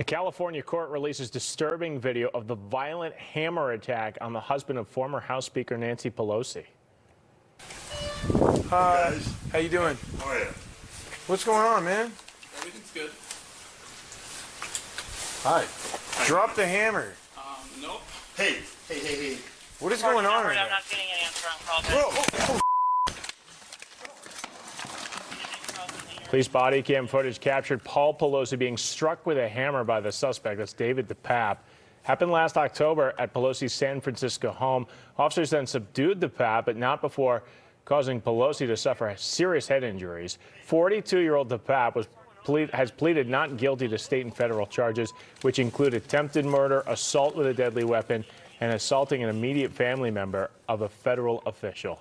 A California court releases disturbing video of the violent hammer attack on the husband of former House Speaker Nancy Pelosi. Hi, guys. How you doing? How are you? What's going on, man? Everything's good. Hi. Hi. Drop the hammer. Nope. Hey. What is going on right now? I'm not getting an answer on call. Whoa. Oh. Police body cam footage captured Paul Pelosi being struck with a hammer by the suspect. That's David DePape. Happened last October at Pelosi's San Francisco home. Officers then subdued DePape, but not before causing Pelosi to suffer serious head injuries. 42-year-old DePape has pleaded not guilty to state and federal charges, which include attempted murder, assault with a deadly weapon, and assaulting an immediate family member of a federal official.